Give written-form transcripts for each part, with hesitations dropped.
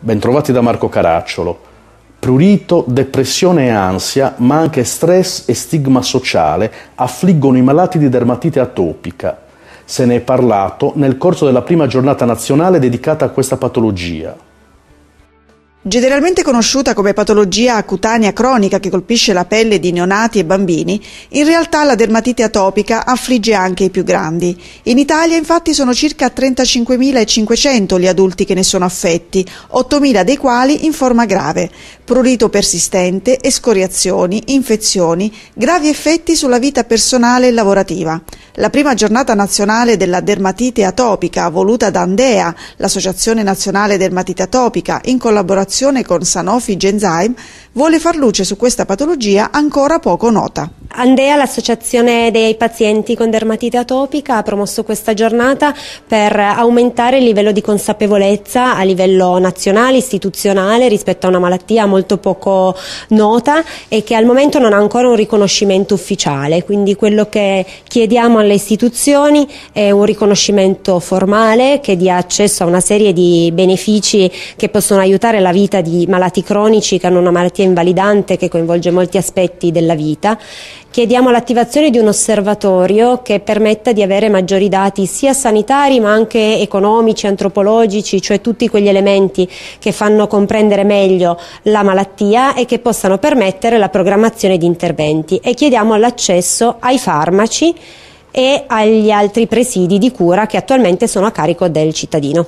Bentrovati da Marco Caracciolo. Prurito, depressione e ansia, ma anche stress e stigma sociale affliggono i malati di dermatite atopica. Se ne è parlato nel corso della prima giornata nazionale dedicata a questa patologia. Generalmente conosciuta come patologia cutanea cronica che colpisce la pelle di neonati e bambini, in realtà la dermatite atopica affligge anche i più grandi. In Italia infatti sono circa 35.500 gli adulti che ne sono affetti, 8.000 dei quali in forma grave. Prurito persistente, escoriazioni, infezioni, gravi effetti sulla vita personale e lavorativa. La prima giornata nazionale della dermatite atopica, voluta da ANDEA, l'Associazione Nazionale Dermatite Atopica, in collaborazione con Sanofi Genzyme, vuole far luce su questa patologia ancora poco nota. ANDEA, l'associazione dei pazienti con dermatite atopica, ha promosso questa giornata per aumentare il livello di consapevolezza a livello nazionale, istituzionale, rispetto a una malattia molto poco nota e che al momento non ha ancora un riconoscimento ufficiale. Quindi quello che chiediamo alle istituzioni è un riconoscimento formale che dia accesso a una serie di benefici che possono aiutare la vita di malati cronici che hanno una malattia invalidante che coinvolge molti aspetti della vita. Chiediamo l'attivazione di un osservatorio che permetta di avere maggiori dati sia sanitari ma anche economici, antropologici, cioè tutti quegli elementi che fanno comprendere meglio la malattia e che possano permettere la programmazione di interventi, e chiediamo l'accesso ai farmaci e agli altri presidi di cura che attualmente sono a carico del cittadino.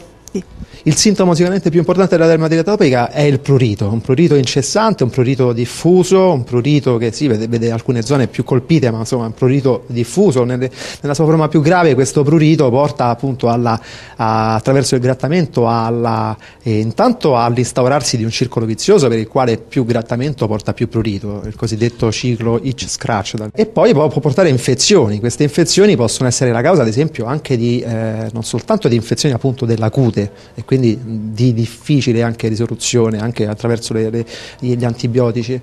Il sintomo sicuramente più importante della dermatite atopica è il prurito, un prurito incessante, un prurito diffuso, un prurito che sì, vede alcune zone più colpite, ma insomma è un prurito diffuso. Nella sua forma più grave questo prurito porta appunto attraverso il grattamento intanto all'instaurarsi di un circolo vizioso per il quale più grattamento porta più prurito, il cosiddetto ciclo itch-scratch, e poi può portare infezioni. Queste infezioni possono essere la causa ad esempio anche di non soltanto di infezioni appunto della cute, e quindi di difficile anche risoluzione anche attraverso gli antibiotici,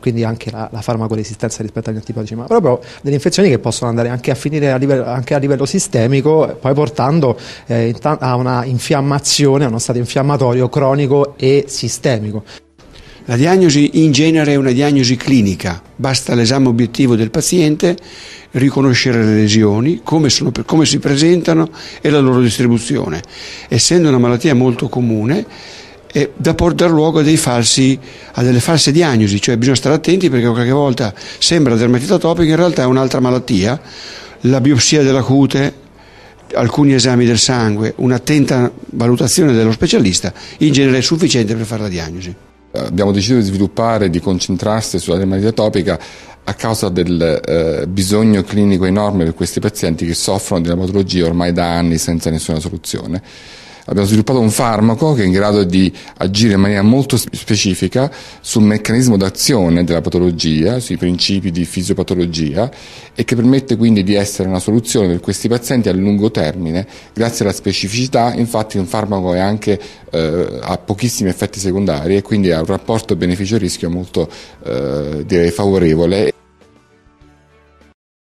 quindi anche la farmacoresistenza rispetto agli antibiotici, ma proprio delle infezioni che possono andare anche a finire a livello sistemico, poi portando a una infiammazione, a uno stato infiammatorio cronico e sistemico. La diagnosi in genere è una diagnosi clinica, basta l'esame obiettivo del paziente, riconoscere le lesioni, come si presentano e la loro distribuzione. Essendo una malattia molto comune, è da portare luogo a delle false diagnosi, cioè bisogna stare attenti perché qualche volta sembra dermatite atopica, in realtà è un'altra malattia. La biopsia della cute, alcuni esami del sangue, un'attenta valutazione dello specialista, in genere è sufficiente per fare la diagnosi. Abbiamo deciso di concentrarsi sulla dermatite atopica a causa del bisogno clinico enorme per questi pazienti che soffrono di una patologia ormai da anni senza nessuna soluzione. Abbiamo sviluppato un farmaco che è in grado di agire in maniera molto specifica sul meccanismo d'azione della patologia, sui principi di fisiopatologia, e che permette quindi di essere una soluzione per questi pazienti a lungo termine. Grazie alla specificità, infatti, un farmaco è anche, ha pochissimi effetti secondari e quindi ha un rapporto beneficio-rischio molto favorevole.